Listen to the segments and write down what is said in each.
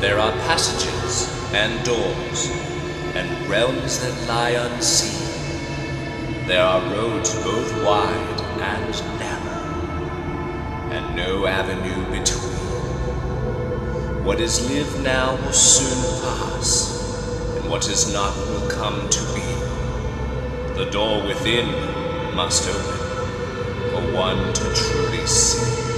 There are passages and doors, and realms that lie unseen. There are roads both wide and narrow, and no avenue between. What is lived now will soon pass, and what is not will come to be. The door within must open, for one to truly see.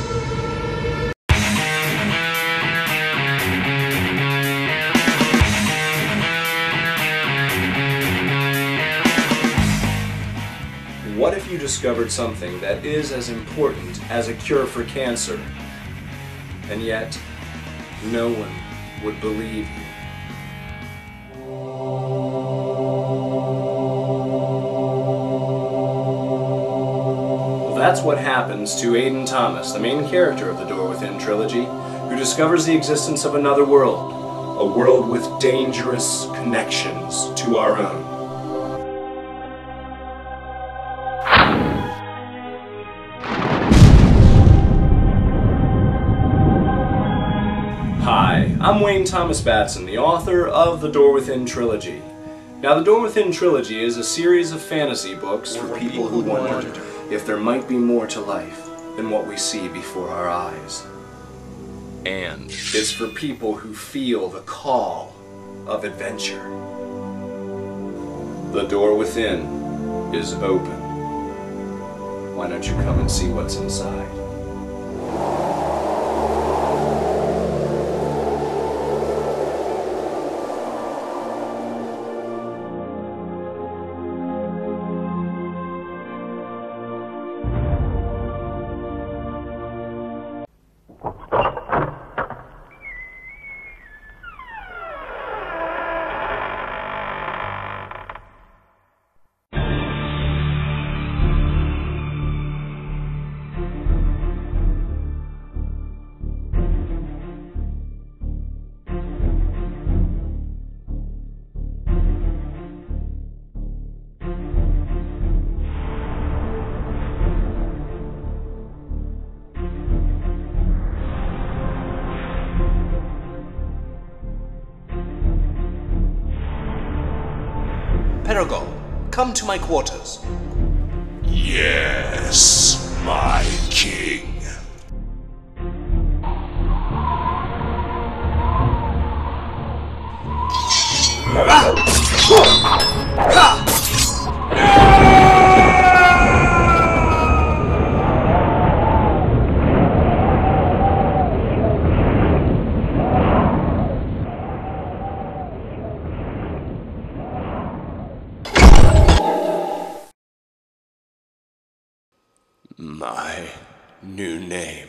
What if you discovered something that is as important as a cure for cancer, and yet no one would believe you? Well, that's what happens to Aiden Thomas, the main character of the Door Within trilogy, who discovers the existence of another world, a world with dangerous connections to our own. I'm Wayne Thomas Batson, the author of The Door Within Trilogy. Now, The Door Within Trilogy is a series of fantasy books for people who wonder if there might be more to life than what we see before our eyes. And it's for people who feel the call of adventure. The Door Within is open. Why don't you come and see what's inside? Paragor, come to my quarters. Yes, my king. My new name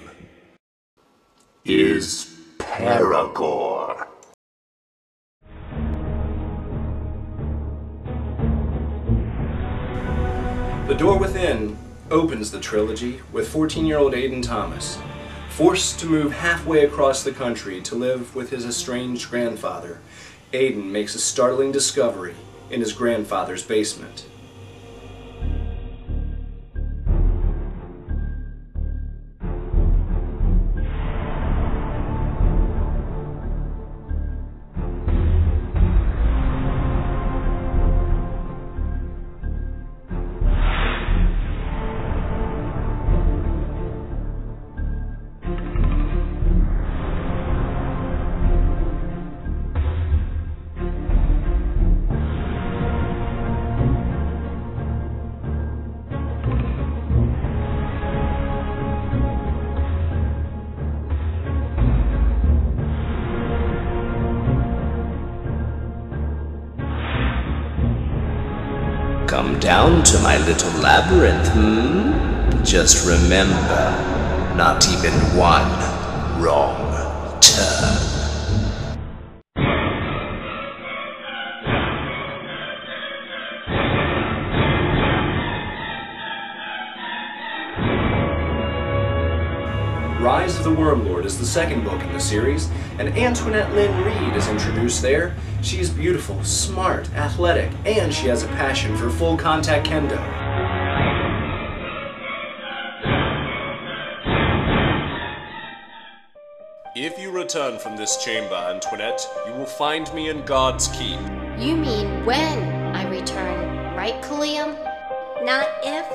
is Paragor. The Door Within opens the trilogy with 14-year-old Aiden Thomas, forced to move halfway across the country to live with his estranged grandfather. Aiden makes a startling discovery in his grandfather's basement. Come down to my little labyrinth, Just remember, not even one wrong turn. Rise of the Wyrmlord is the second book in the series, and Antoinette Lynn Reed is introduced there. She is beautiful, smart, athletic, and she has a passion for full contact kendo. If you return from this chamber, Antoinette, you will find me in God's keep. You mean when I return, right, Kaliam? Not if?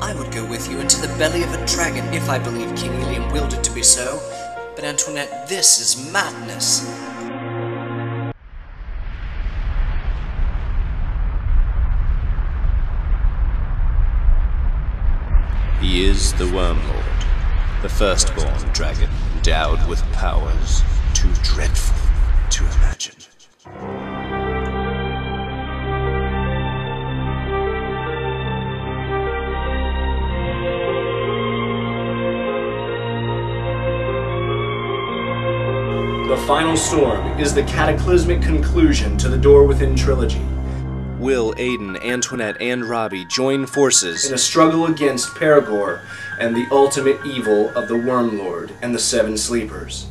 I would go with you into the belly of a dragon if I believed King Ilium willed it to be so. But Antoinette, this is madness. He is the Wyrm Lord, the firstborn dragon endowed with powers too dreadful to imagine. The Final Storm is the cataclysmic conclusion to the Door Within trilogy. Will Aiden, Antoinette, and Robbie join forces in a struggle against Paragor and the ultimate evil of the Wyrm Lord and the Seven Sleepers?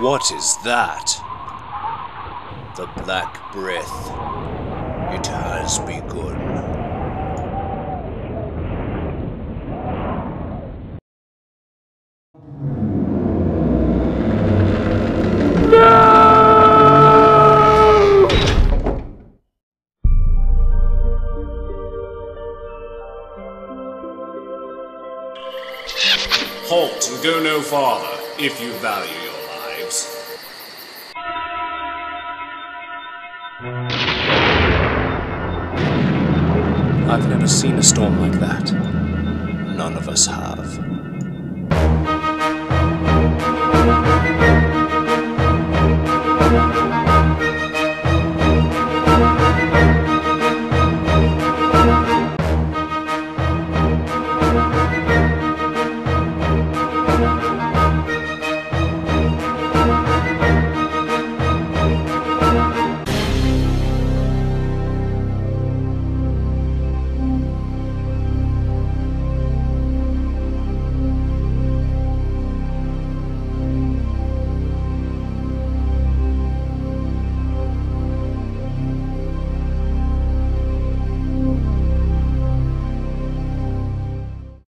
What is that? The Black Breath. It has begun. Halt and go no farther, if you value your lives. I've never seen a storm like that. None of us have.